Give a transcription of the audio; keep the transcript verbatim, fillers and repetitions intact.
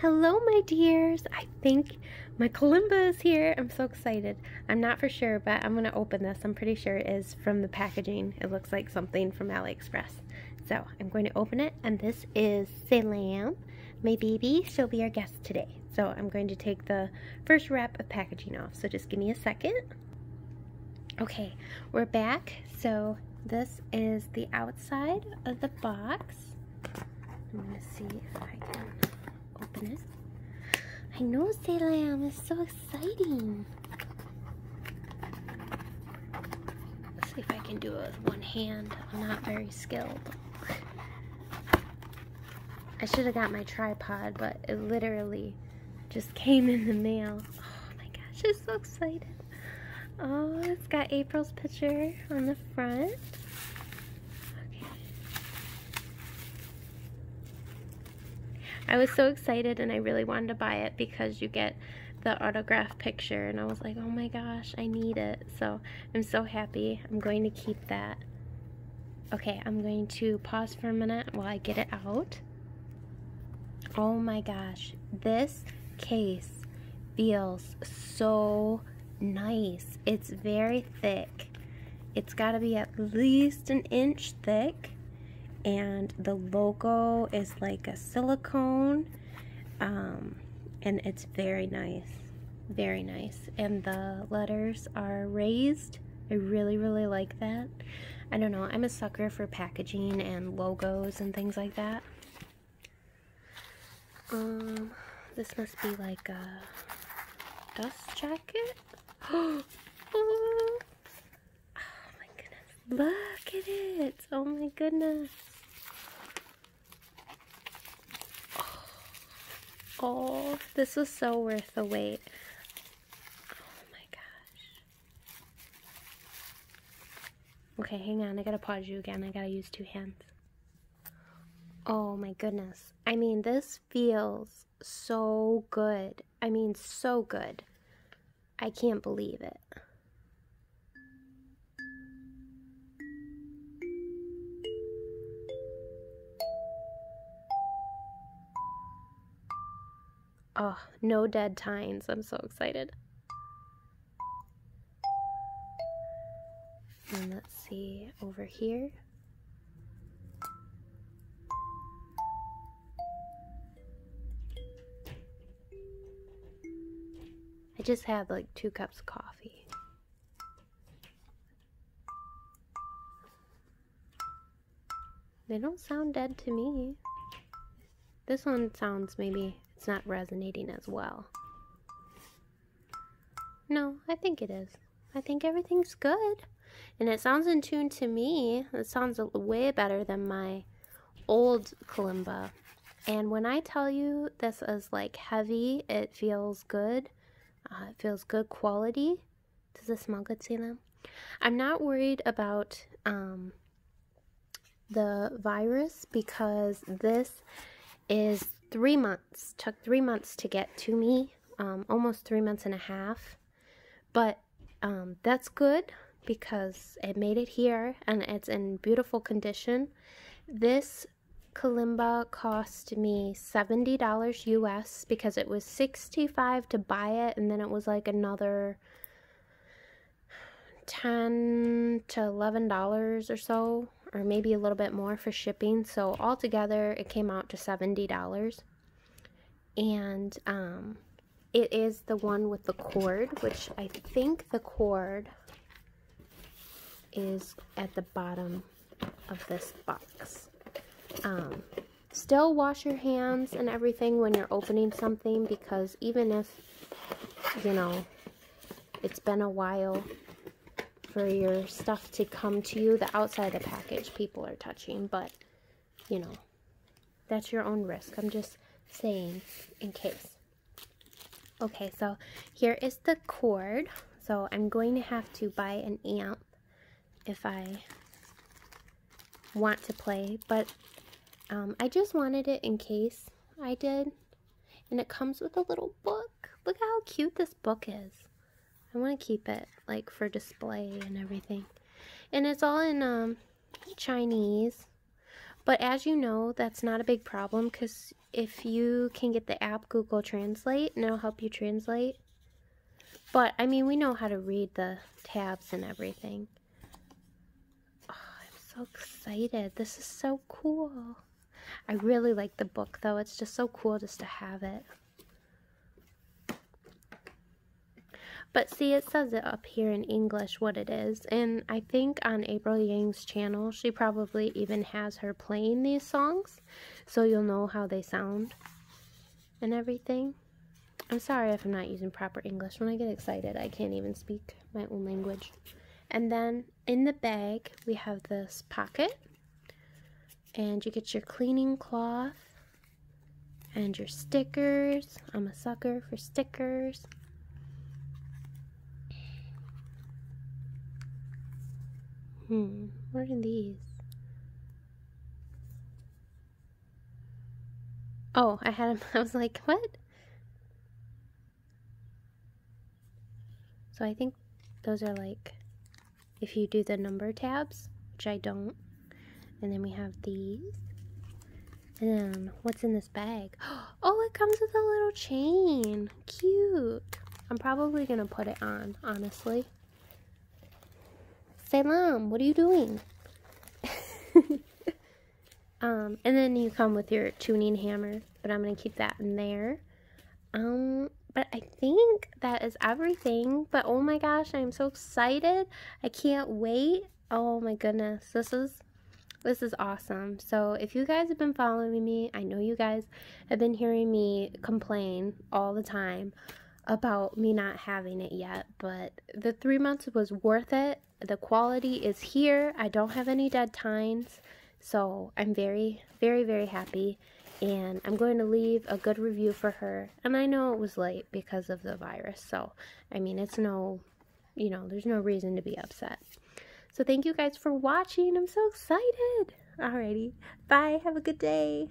Hello, my dears. I think my kalimba is here. I'm so excited. I'm not for sure, but I'm gonna open this. I'm pretty sure it is from the packaging. It looks like something from AliExpress. So I'm going to open it, and this is Salam, my baby. She'll be our guest today. So I'm going to take the first wrap of packaging off. So just give me a second. Okay, we're back. So this is the outside of the box. I'm gonna see if I can open it. I know, Salam, it's so exciting. Let's see if I can do it with one hand. I'm not very skilled. I should have got my tripod, but it literally just came in the mail. Oh my gosh, I'm so excited. Oh, it's got April's picture on the front. I was so excited, and I really wanted to buy it because you get the autograph picture, and I was like, oh my gosh, I need it. So I'm so happy. I'm going to keep that. Okay, I'm going to pause for a minute while I get it out. Oh my gosh, this case feels so nice. It's very thick. It's got to be at least an inch thick. And the logo is like a silicone, um, and it's very nice, very nice. And the letters are raised. I really, really like that. I don't know, I'm a sucker for packaging and logos and things like that. Um, this must be like a dust jacket. Oh, oh my goodness, look at it, oh my goodness. Oh, this was so worth the wait. Oh my gosh. Okay, hang on. I gotta pause you again. I gotta use two hands. Oh my goodness. I mean, this feels so good. I mean, so good. I can't believe it. Oh, no dead tines. I'm so excited. And let's see over here. I just had like two cups of coffee. They don't sound dead to me. This one sounds maybe... it's not resonating as well. No, I think it is. I think everything's good. And it sounds in tune to me. It sounds way better than my old kalimba. And when I tell you this is like heavy, it feels good. Uh, it feels good quality. Does it smell good, Salam? I'm not worried about um, the virus because this is... Three months, took three months to get to me, um, almost three months and a half, but um, that's good because it made it here and it's in beautiful condition. This kalimba cost me seventy dollars U S because it was sixty-five dollars to buy it, and then it was like another ten to eleven dollars or so, or maybe a little bit more for shipping. So altogether it came out to seventy dollars. And um, it is the one with the cord, which I think the cord is at the bottom of this box. Um, still wash your hands and everything when you're opening something, because even if, you know, it's been a while for your stuff to come to you, the outside of the package people are touching, but you know, that's your own risk. I'm just saying in case. Okay, so here is the cord. So I'm going to have to buy an amp if I want to play, but um, I just wanted it in case I did. And it comes with a little book. Look how cute this book is. I want to keep it like for display and everything. And it's all in um, Chinese, But as you know, that's not a big problem, because if you can get the app Google Translate, and it'll help you translate. But, I mean, we know how to read the tabs and everything. Oh, I'm so excited. This is so cool. I really like the book, though. It's just so cool just to have it. But see, it says it up here in English what it is. And I think on April Yang's channel, she probably even has her playing these songs. So you'll know how they sound and everything. I'm sorry if I'm not using proper English. When I get excited, I can't even speak my own language. And then in the bag, we have this pocket. And you get your cleaning cloth and your stickers. I'm a sucker for stickers. Hmm, what are these? Oh, I had them. I was like, what? So I think those are like, if you do the number tabs, which I don't. And then we have these. And then, what's in this bag? Oh, it comes with a little chain. Cute. I'm probably going to put it on, honestly. Salam, what are you doing? um, and then you come with your tuning hammer, but I'm going to keep that in there. Um, but I think that is everything. But oh my gosh, I'm so excited. I can't wait. Oh my goodness, this is, this is awesome. So if you guys have been following me, I know you guys have been hearing me complain all the time about me not having it yet, but the three months was worth it. The quality is here. I don't have any dead tines, so I'm very, very, very happy, and I'm going to leave a good review for her. And I know it was late because of the virus, so, I mean, it's no, you know, there's no reason to be upset. So thank you guys for watching. I'm so excited. Alrighty. Bye. Have a good day.